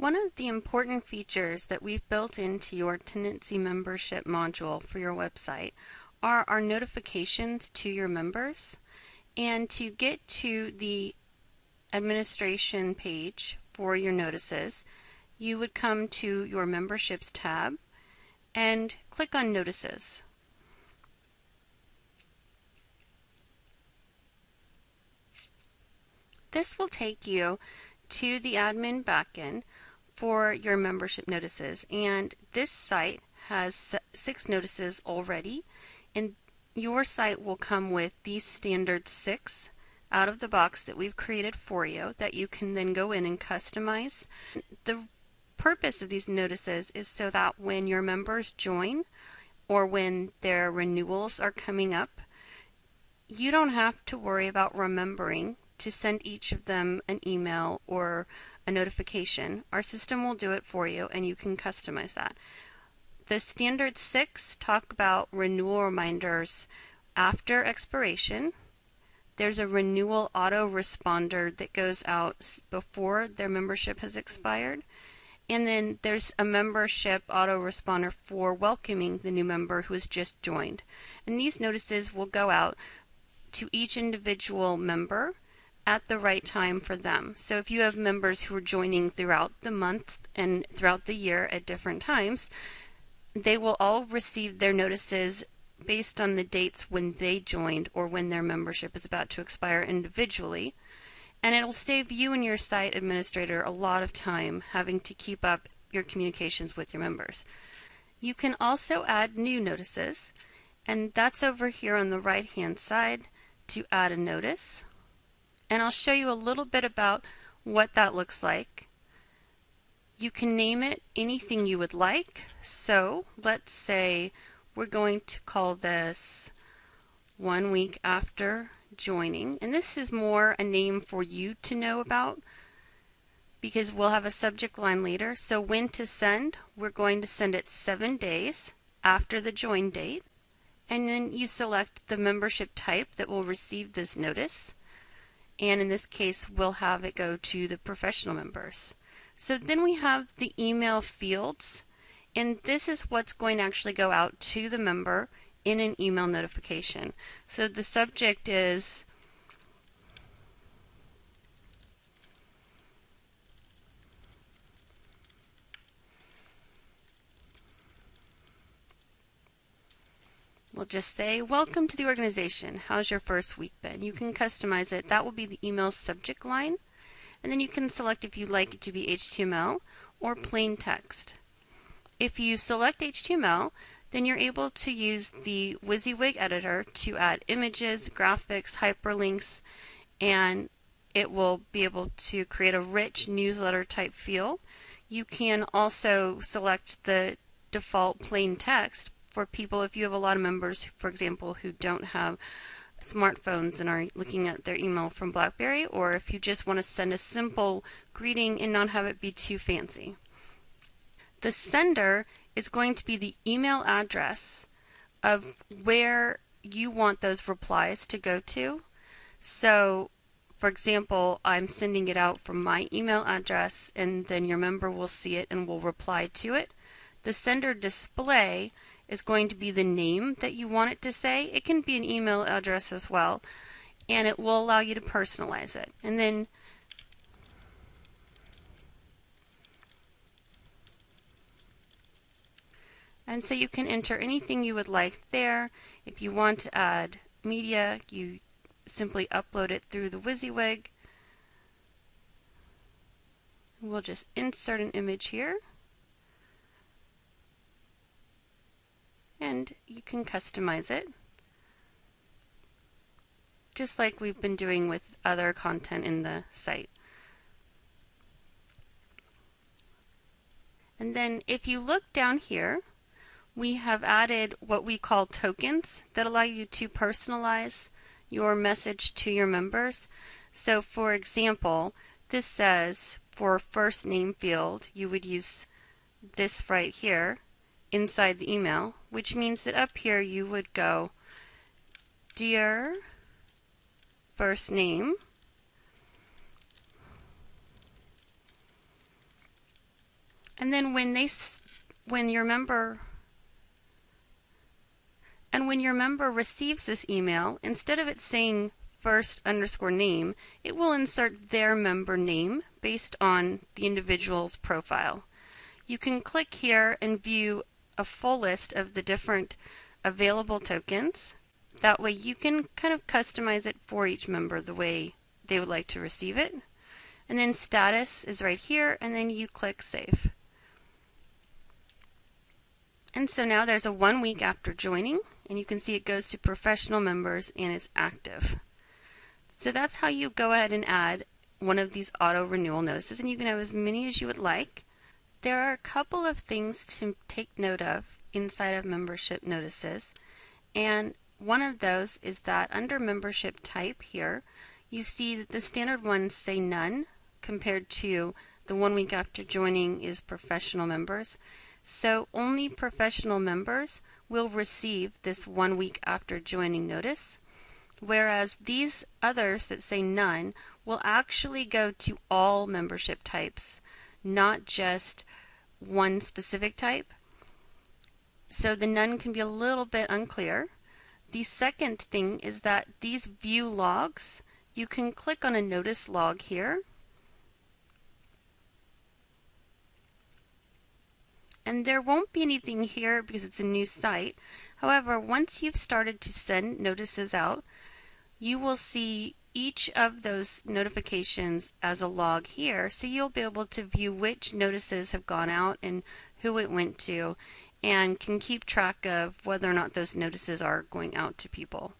One of the important features that we've built into your tendency membership module for your website are our notifications to your members. And to get to the administration page for your notices, you would come to your memberships tab and click on notices. This will take you to the admin backend for your membership notices, and this site has 6 notices already, and your site will come with these standard 6 out of the box that we've created for you that you can then go in and customize. The purpose of these notices is so that when your members join or when their renewals are coming up, you don't have to worry about remembering to send each of them an email or a notification. Our system will do it for you, and you can customize that. The standard 6 talk about renewal reminders after expiration. There's a renewal autoresponder that goes out before their membership has expired. And then there's a membership autoresponder for welcoming the new member who has just joined. And these notices will go out to each individual member at the right time for them. So if you have members who are joining throughout the month and throughout the year at different times, they will all receive their notices based on the dates when they joined or when their membership is about to expire individually. And it'll save you and your site administrator a lot of time having to keep up your communications with your members. You can also add new notices, and that's over here on the right hand side to add a notice. And I'll show you a little bit about what that looks like. You can name it anything you would like. So let's say we're going to call this 1 week after joining. And this is more a name for you to know about because we'll have a subject line later. So when to send, we're going to send it 7 days after the join date. And then you select the membership type that will receive this notice. And in this case, we'll have it go to the professional members. So then we have the email fields, and this is what's going to actually go out to the member in an email notification. So the subject is we'll just say, welcome to the organization. How's your first week been? You can customize it. That will be the email subject line. And then you can select if you'd like it to be HTML or plain text. If you select HTML, then you're able to use the WYSIWYG editor to add images, graphics, hyperlinks, and it will be able to create a rich newsletter type feel. You can also select the default plain text for people if you have a lot of members, for example, who don't have smartphones and are looking at their email from BlackBerry, or if you just want to send a simple greeting and not have it be too fancy. The sender is going to be the email address of where you want those replies to go to. So, for example, I'm sending it out from my email address, and then your member will see it and will reply to it. The sender display is going to be the name that you want it to say. It can be an email address as well, and it will allow you to personalize it. And then and so you can enter anything you would like there. If you want to add media, you simply upload it through the WYSIWYG. We'll just insert an image here. And you can customize it, just like we've been doing with other content in the site. And then if you look down here, we have added what we call tokens that allow you to personalize your message to your members. So for example, this says for first name field, you would use this right here inside the email, which means that up here you would go, dear first name, And then when your member receives this email, instead of it saying first_name, it will insert their member name based on the individual's profile. You can click here and view a full list of the different available tokens. That way you can kind of customize it for each member the way they would like to receive it. And then status is right here, and then you click save. And so now there's a 1 week after joining, and you can see it goes to professional members and it's active. So that's how you go ahead and add one of these auto renewal notices, and you can have as many as you would like. There are a couple of things to take note of inside of membership notices, and one of those is that under membership type here, you see that the standard ones say none compared to the 1 week after joining is professional members. So only professional members will receive this 1 week after joining notice, whereas these others that say none will actually go to all membership types, not just one specific type. So the none can be a little bit unclear. The second thing is that these view logs, you can click on a notice log here, and there won't be anything here because it's a new site. However, once you've started to send notices out, you will see each of those notifications as a log here, so you'll be able to view which notices have gone out and who it went to, and can keep track of whether or not those notices are going out to people.